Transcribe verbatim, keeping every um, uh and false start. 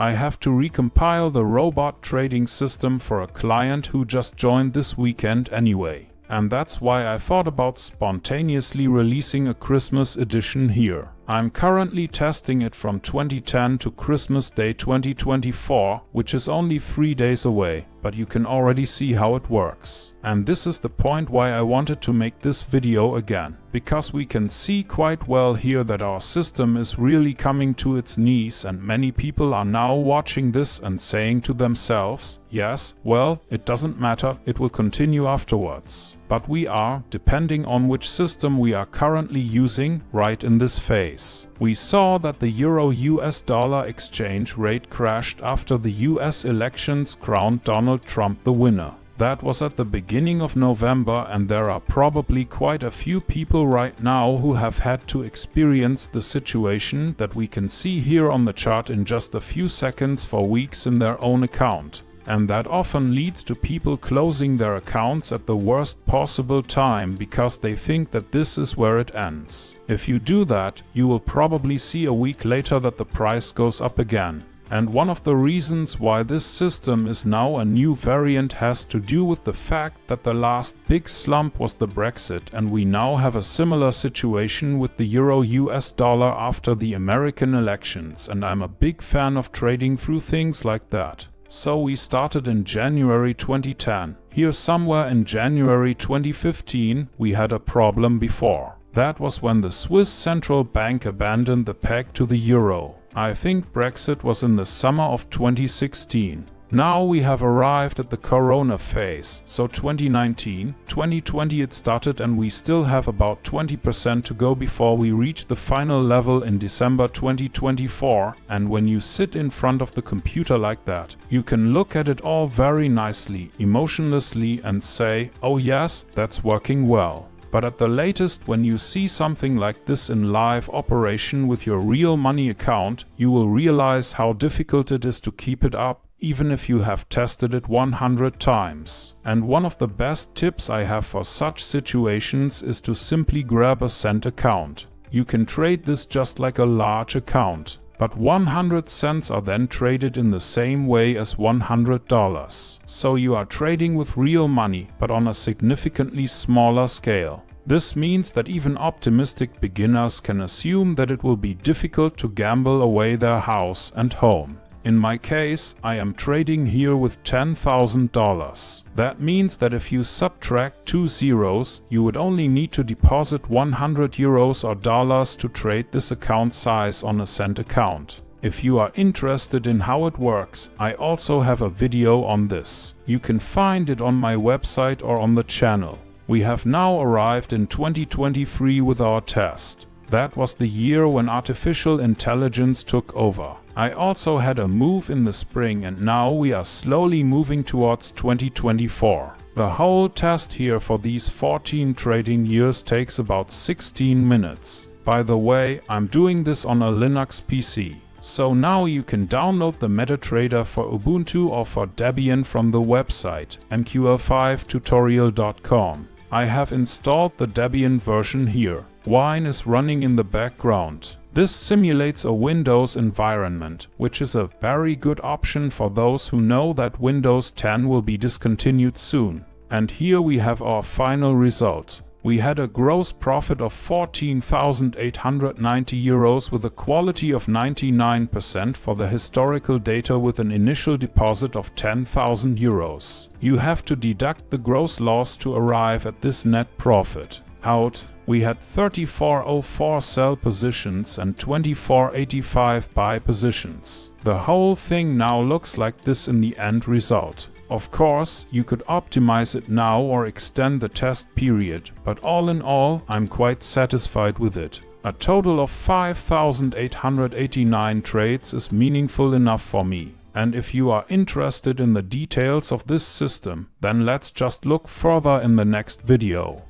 I have to recompile the robot trading system for a client who just joined this weekend anyway. And that's why I thought about spontaneously releasing a Christmas edition here. I'm currently testing it from twenty ten to Christmas Day twenty twenty-four, which is only three days away, but you can already see how it works. And this is the point why I wanted to make this video again, because we can see quite well here that our system is really coming to its knees, and many people are now watching this and saying to themselves, yes, well, it doesn't matter, it will continue afterwards. But we are, depending on which system we are currently using, right in this phase. We saw that the Euro U S dollar exchange rate crashed after the U S elections crowned Donald Trump the winner. That was at the beginning of November, and there are probably quite a few people right now who have had to experience the situation that we can see here on the chart in just a few seconds for weeks in their own account. And that often leads to people closing their accounts at the worst possible time because they think that this is where it ends. If you do that, you will probably see a week later that the price goes up again. And one of the reasons why this system is now a new variant has to do with the fact that the last big slump was the Brexit, and we now have a similar situation with the Euro U S dollar after the American elections, and I'm a big fan of trading through things like that. So we started in January twenty ten. Here somewhere in January twenty fifteen, we had a problem before. That was when the Swiss Central Bank abandoned the peg to the euro. I think Brexit was in the summer of twenty sixteen. Now we have arrived at the Corona phase, so twenty nineteen, twenty twenty it started, and we still have about twenty percent to go before we reach the final level in December twenty twenty-four, and when you sit in front of the computer like that, you can look at it all very nicely, emotionlessly, and say, oh yes, that's working well. But at the latest, when you see something like this in live operation with your real money account, you will realize how difficult it is to keep it up, even if you have tested it one hundred times. And one of the best tips I have for such situations is to simply grab a cent account. You can trade this just like a large account, but one hundred cents are then traded in the same way as one hundred dollars. So you are trading with real money, but on a significantly smaller scale. This means that even optimistic beginners can assume that it will be difficult to gamble away their house and home. In my case, I am trading here with ten thousand dollars. That means that if you subtract two zeros, you would only need to deposit one hundred euros or dollars to trade this account size on a cent account. If you are interested in how it works, I also have a video on this. You can find it on my website or on the channel. We have now arrived in twenty twenty-three with our test. That was the year when artificial intelligence took over. I also had a move in the spring, and now we are slowly moving towards twenty twenty-four. The whole test here for these fourteen trading years takes about sixteen minutes. By the way, I'm doing this on a Linux P C. So now you can download the MetaTrader for Ubuntu or for Debian from the website m q l five tutorial dot com. I have installed the Debian version here. Wine is running in the background. This simulates a Windows environment, which is a very good option for those who know that Windows ten will be discontinued soon. And here we have our final result. We had a gross profit of fourteen thousand eight hundred ninety euros with a quality of ninety-nine percent for the historical data, with an initial deposit of ten thousand euros. You have to deduct the gross loss to arrive at this net profit. Out, we had thirty-four oh four sell positions and twenty-four eighty-five buy positions. The whole thing now looks like this in the end result. Of course, you could optimize it now or extend the test period, but all in all, I'm quite satisfied with it. A total of five thousand eight hundred eighty-nine trades is meaningful enough for me. And if you are interested in the details of this system, then let's just look further in the next video.